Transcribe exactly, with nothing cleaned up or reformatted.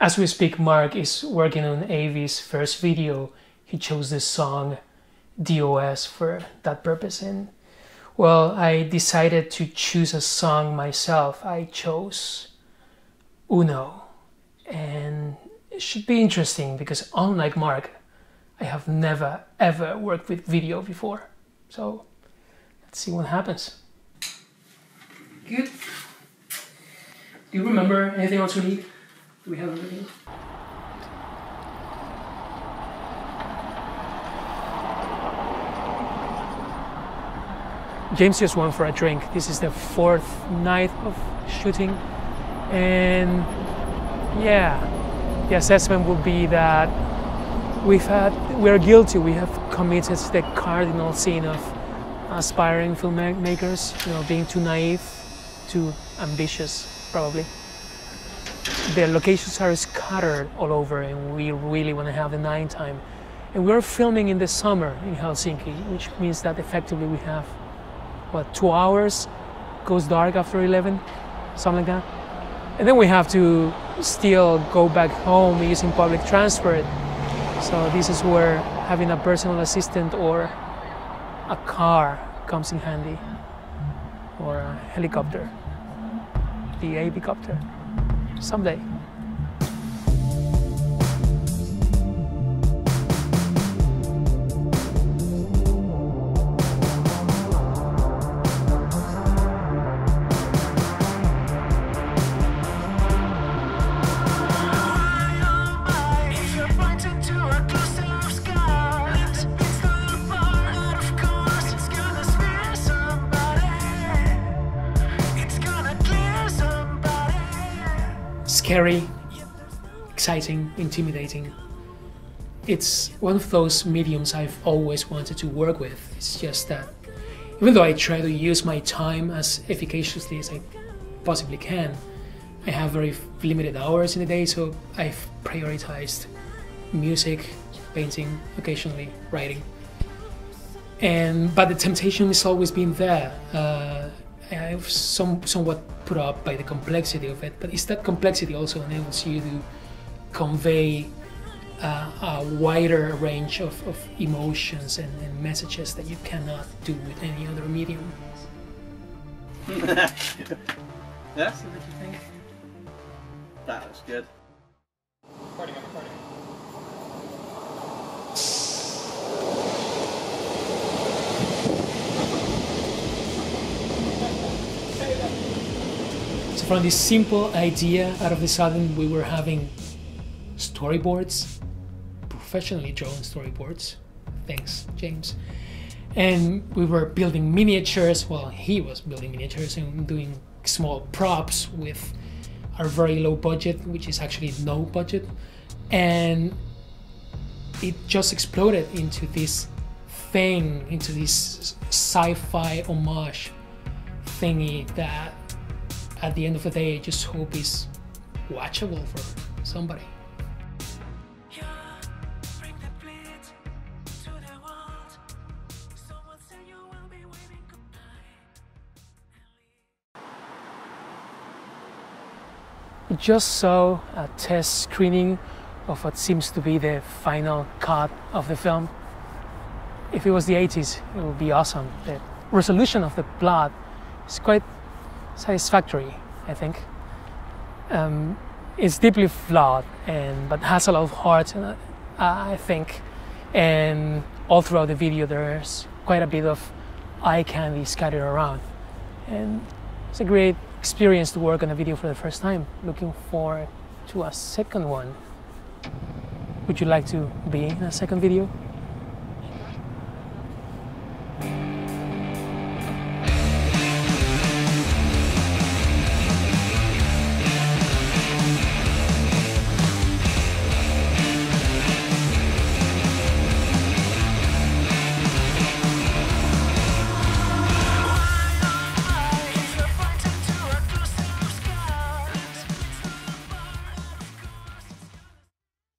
As we speak, Mark is working on A Y V Y's first video. He chose the song D O S for that purpose, and well, I decided to choose a song myself. I chose Uno, and it should be interesting because unlike Mark, I have never ever worked with video before. So let's see what happens. Good. Do you remember anything else we need? We have everything. James just went for a drink. This is the fourth night of shooting, and yeah, the assessment would be that we've had we are guilty. We have committed the cardinal sin of aspiring filmmakers, you know, being too naive, too ambitious, probably. The locations are scattered all over, and we really want to have the night time. And we're filming in the summer in Helsinki, which means that effectively we have, what, two hours? Goes dark after eleven, something like that. And then we have to still go back home using public transport. So this is where having a personal assistant or a car comes in handy, or a helicopter, the A Y V Y copter. Someday. Scary, exciting, intimidating. It's one of those mediums I've always wanted to work with. It's just that even though I try to use my time as efficaciously as I possibly can, I have very limited hours in the day, so I've prioritized music, painting, occasionally writing. And but the temptation has always been there. Uh, I've some, somewhat put up by the complexity of it, but it's that complexity also enables you to convey uh, a wider range of, of emotions and, and messages that you cannot do with any other medium. Yeah? That's what you think? That looks good. Recording, I'm recording. From this simple idea, out of the sudden we were having storyboards, professionally drawn storyboards, thanks James, and we were building miniatures, well, he was building miniatures and doing small props with our very low budget, which is actually no budget, and it just exploded into this thing, into this sci-fi homage thingy that at the end of the day, I just hope it's watchable for somebody. We just saw a test screening of what seems to be the final cut of the film. If it was the eighties, it would be awesome. The resolution of the blood is quite satisfactory, I think. Um, it's deeply flawed, and but has a lot of heart, uh, I think. And all throughout the video, there's quite a bit of eye candy scattered around. And it's a great experience to work on a video for the first time. Looking forward to a second one. Would you like to be in a second video?